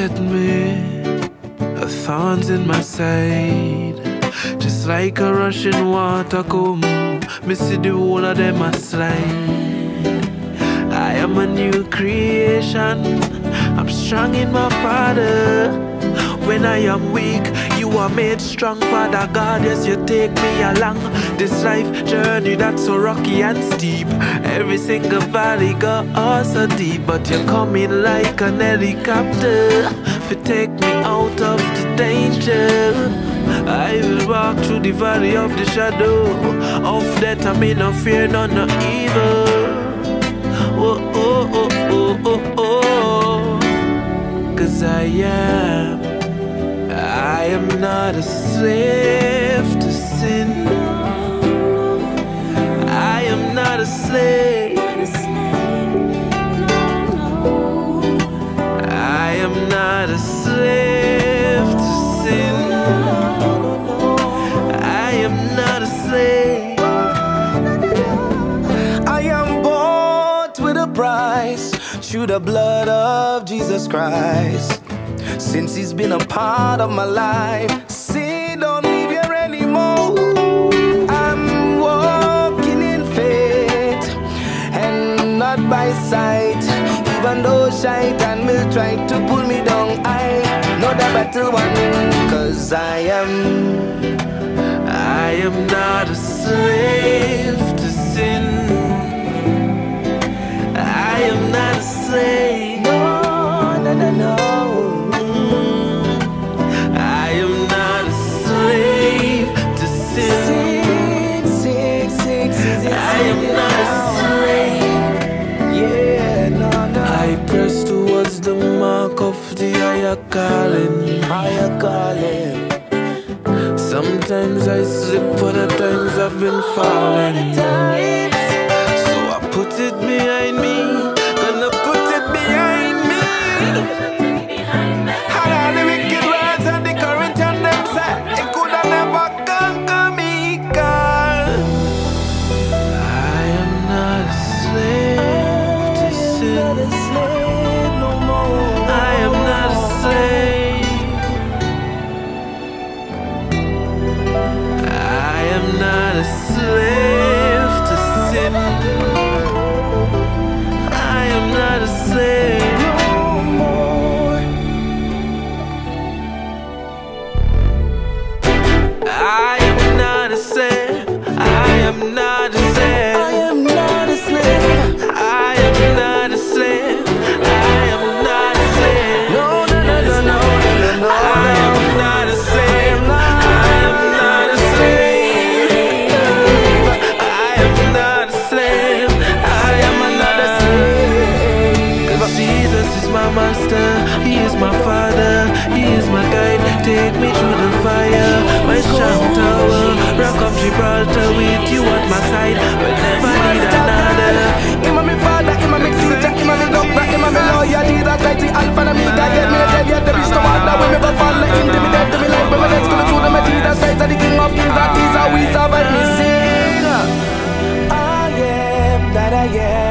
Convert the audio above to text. admit, a thorn's in my side. Just like a rushing water come, me see the whole of them a slide. I am a new creation, I'm strong in my Father. When I am weak, you are made strong, Father God, as you take me along this life journey that's so rocky and steep. Every single valley got so deep, but you're coming like an helicopter to take me out of the danger. I will walk through the valley of the shadow of death. I may not fear none of evil. Oh, oh, oh, oh, oh, oh. 'Cause I am not a slave to sin. I am not a slave. I am not a slave to sin. I am not a slave. I am bought with a price through the blood of Jesus Christ. Since he's been a part of my life, sin don't live here anymore. I'm walking in faith and not by sight. Even though Satan will try to pull me down, I know the battle won. 'Cause I am not a slave to sin. I am not a slave. No, no, no, no. I am not a slave to sin. I am not a slave. Yeah, no, no. I press towards the mark of the higher calling. Higher calling. Sometimes I slip, other times I've been falling. So I put it behind me, gonna put it behind me. Had all the wicked words and the current on them side, it could have never conquered me, God. I am not a slave to sin. I am not a slave. I'm not a slave to sin. I am not a slave. I am not a slave. I am not a slave. I am not a slave. I am not a slave. I am not a slave. No, no, no, no, no, no, no. I am not a slave. He is my master, he is my Father, he is my guide. Take me through the fire, my strong tower, rock of Gibraltar. With you at my side, but never need another. Him a me father, him a me teacher, him a me doctor, him a me lawyer. He's a guide, the alpha and omega. Yet me tell you there is no other. When me go follow him, then me dead to me life. When me let's go through them, Jesus Christ, the King of Kings, that is how we survive. Me sing, I am that I am.